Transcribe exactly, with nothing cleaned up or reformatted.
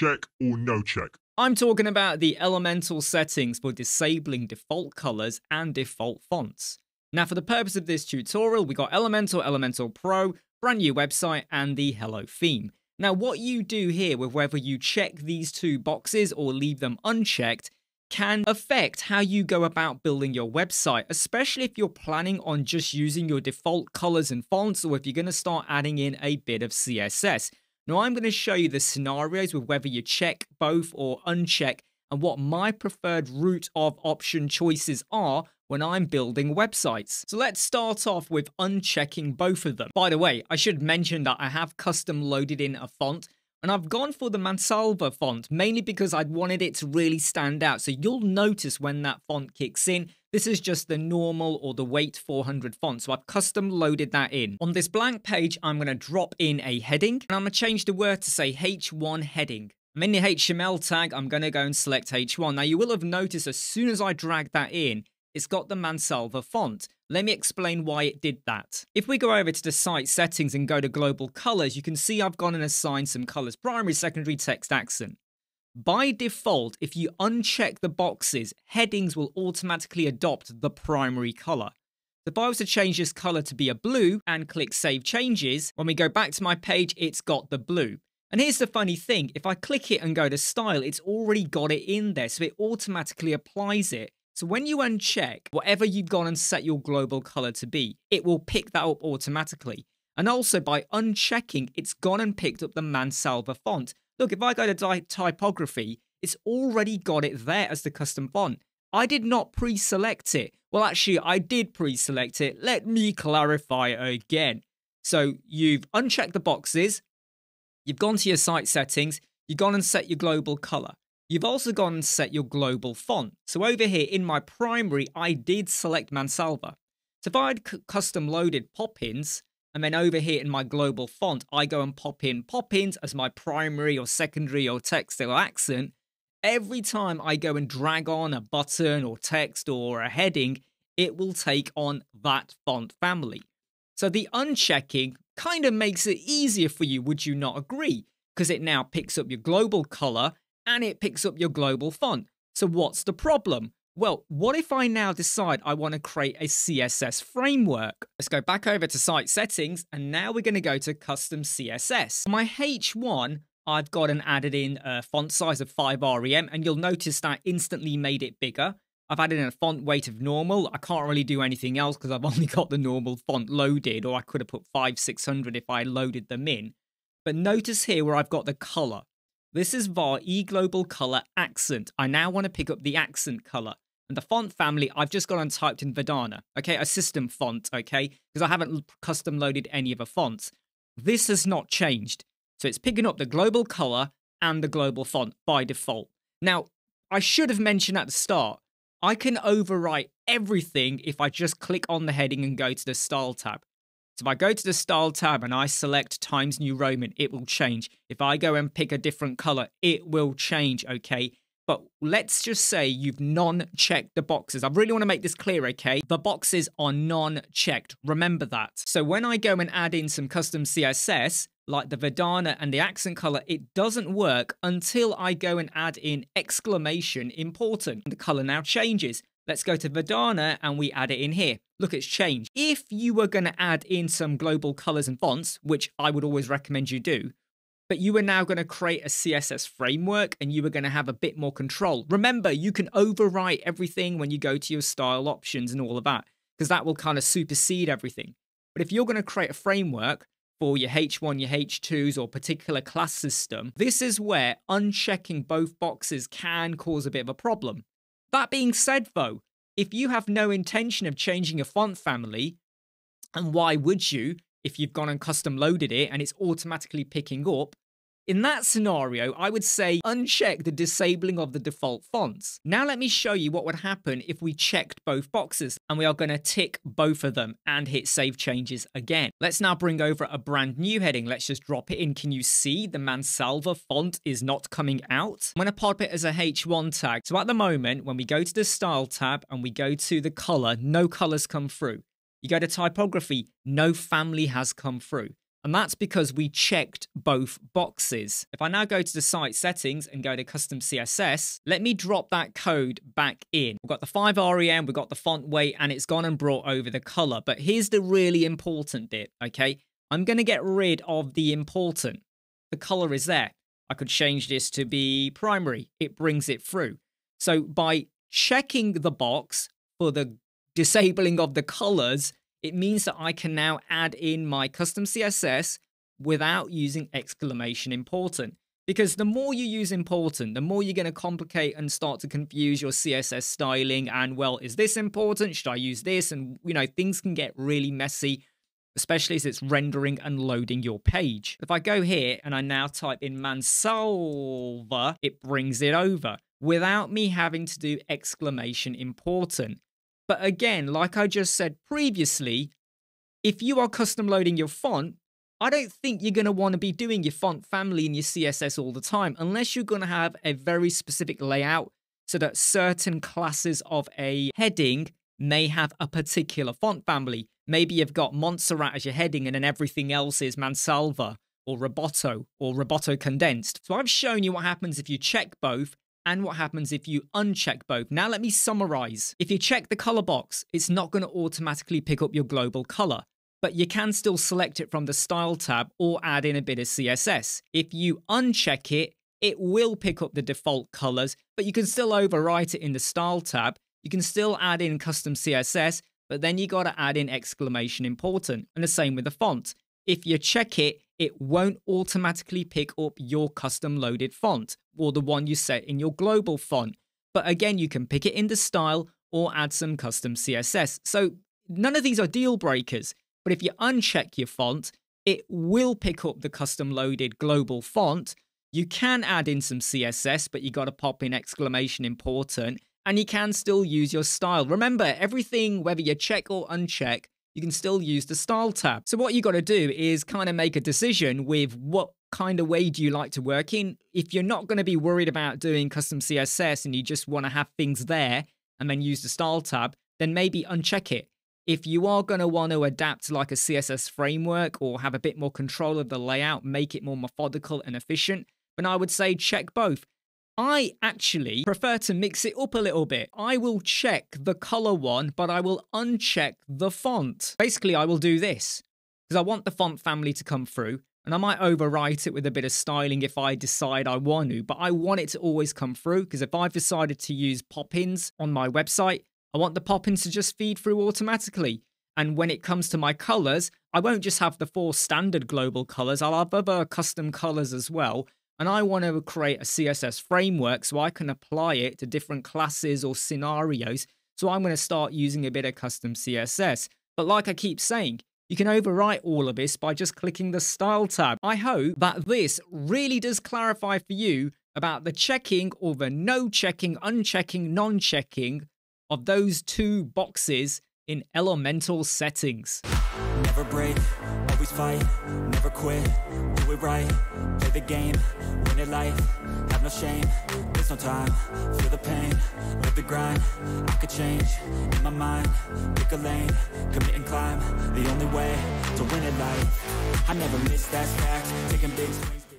check or no check. I'm talking about the elemental settings for disabling default colors and default fonts. Now, for the purpose of this tutorial, we got Elementor, Elementor Pro, brand new website, and the Hello theme. Now, what you do here with whether you check these two boxes or leave them unchecked can affect how you go about building your website, especially if you're planning on just using your default colors and fonts, or if you're going to start adding in a bit of C S S. Now, I'm going to show you the scenarios with whether you check both or uncheck and what my preferred route of option choices are when I'm building websites. So let's start off with unchecking both of them. By the way, I should mention that I have custom loaded in a font, and I've gone for the Mansalva font, mainly because I'd wanted it to really stand out. So you'll notice when that font kicks in, this is just the normal or the weight four hundred font. So I've custom loaded that in. On this blank page, I'm going to drop in a heading, and I'm going to change the word to say H one heading. I'm in the H M L tag, I'm going to go and select H one. Now you will have noticed as soon as I drag that in, it's got the Mansalva font. Let me explain why it did that. If we go over to the site settings and go to global colors, you can see I've gone and assigned some colors, primary, secondary, text, accent. By default, if you uncheck the boxes, headings will automatically adopt the primary color. If I was to change this color to be a blue and click save changes, when we go back to my page, it's got the blue. And here's the funny thing, if I click it and go to style, it's already got it in there, so it automatically applies it. So when you uncheck whatever you've gone and set your global color to be, it will pick that up automatically. And also by unchecking, it's gone and picked up the Mansalva font. Look, if I go to typography, it's already got it there as the custom font. I did not pre-select it. Well, actually, I did pre-select it. Let me clarify again. So you've unchecked the boxes. You've gone to your site settings. You've gone and set your global color. You've also gone and set your global font. So over here in my primary, I did select Mansalva. So if I had custom loaded Poppins, and then over here in my global font, I go and pop in Poppins as my primary or secondary or text or accent. Every time I go and drag on a button or text or a heading, it will take on that font family. So the unchecking kind of makes it easier for you, would you not agree? Because it now picks up your global color and it picks up your global font. So what's the problem? Well, what if I now decide I want to create a C S S framework? Let's go back over to site settings, and now we're going to go to custom C S S. My H one, I've got an added in a font size of five R E M, and you'll notice that instantly made it bigger. I've added in a font weight of normal. I can't really do anything else because I've only got the normal font loaded, or I could have put five six hundred if I loaded them in. But notice here where I've got the color. This is var eGlobal Color Accent. I now want to pick up the accent color. And the font family, I've just gone and typed in Verdana, okay, a system font, okay, because I haven't custom loaded any of a font. This has not changed. So it's picking up the global color and the global font by default. Now, I should have mentioned at the start, I can overwrite everything if I just click on the heading and go to the Style tab. So if I go to the Style tab and I select Times New Roman, it will change. If I go and pick a different color, it will change, okay? But let's just say you've non-checked the boxes. I really want to make this clear, okay? The boxes are non-checked. Remember that. So when I go and add in some custom C S S, like the Verdana and the accent color, it doesn't work until I go and add in exclamation important. The color now changes. Let's go to Verdana and we add it in here. Look, it's changed. If you were going to add in some global colors and fonts, which I would always recommend you do, but you are now going to create a C S S framework and you are going to have a bit more control. Remember, you can overwrite everything when you go to your style options and all of that, because that will kind of supersede everything. But if you're going to create a framework for your H one, your H twos, or particular class system, this is where unchecking both boxes can cause a bit of a problem. That being said though, if you have no intention of changing your font family, and why would you if you've gone and custom loaded it and it's automatically picking up, in that scenario, I would say uncheck the disabling of the default fonts. Now let me show you what would happen if we checked both boxes, and we are going to tick both of them and hit save changes again. Let's now bring over a brand new heading. Let's just drop it in. Can you see the Mansalva font is not coming out? I'm going to pop it as a H one tag. So at the moment, when we go to the Style tab and we go to the color, no colors come through. You go to typography, no family has come through. And that's because we checked both boxes. If I now go to the site settings and go to custom C S S, let me drop that code back in. We've got the five R E M, we've got the font weight, and it's gone and brought over the color. But here's the really important bit, okay? I'm gonna get rid of the important. The color is there. I could change this to be primary. It brings it through. So by checking the box for the disabling of the colors, it means that I can now add in my custom C S S without using exclamation important. Because the more you use important, the more you're going to complicate and start to confuse your C S S styling. And, well, is this important? Should I use this? And, you know, things can get really messy, especially as it's rendering and loading your page. If I go here and I now type in Mansalva, it brings it over without me having to do exclamation important. But again, like I just said previously, if you are custom loading your font, I don't think you're going to want to be doing your font family in your C S S all the time, unless you're going to have a very specific layout so that certain classes of a heading may have a particular font family. Maybe you've got Montserrat as your heading and then everything else is Mansalva or Roboto or Roboto Condensed. So I've shown you what happens if you check both and what happens if you uncheck both. Now let me summarize. If you check the color box, it's not going to automatically pick up your global color, but you can still select it from the style tab or add in a bit of C S S. If you uncheck it, it will pick up the default colors, but you can still overwrite it in the style tab. You can still add in custom C S S, but then you got to add in exclamation important. And the same with the font. If you check it, it won't automatically pick up your custom loaded font or the one you set in your global font. But again, you can pick it in the style or add some custom C S S. So none of these are deal breakers, but if you uncheck your font, it will pick up the custom loaded global font. You can add in some C S S, but you got to pop in exclamation important, and you can still use your style. Remember, everything, whether you check or uncheck, you can still use the style tab. So what you got to do is kind of make a decision with what kind of way do you like to work in. If you're not going to be worried about doing custom C S S and you just want to have things there and then use the style tab, then maybe uncheck it. If you are going to want to adapt to like a C S S framework or have a bit more control of the layout, make it more methodical and efficient, then I would say check both. I actually prefer to mix it up a little bit. I will check the color one, but I will uncheck the font. Basically, I will do this because I want the font family to come through, and I might overwrite it with a bit of styling if I decide I want to, but I want it to always come through because if I've decided to use Poppins on my website, I want the Poppins to just feed through automatically. And when it comes to my colors, I won't just have the four standard global colors. I'll have other custom colors as well. And I want to create a C S S framework so I can apply it to different classes or scenarios. So I'm going to start using a bit of custom C S S. But like I keep saying, you can overwrite all of this by just clicking the style tab. I hope that this really does clarify for you about the checking or the no checking, unchecking, non-checking of those two boxes in Elementor settings. Never break, always fight, never quit, do it right, play the game, win it life, have no shame, there's no time, feel the pain, live the grind, I could change, in my mind, pick a lane, commit and climb, the only way to win it life, I never miss that fact, taking big swings.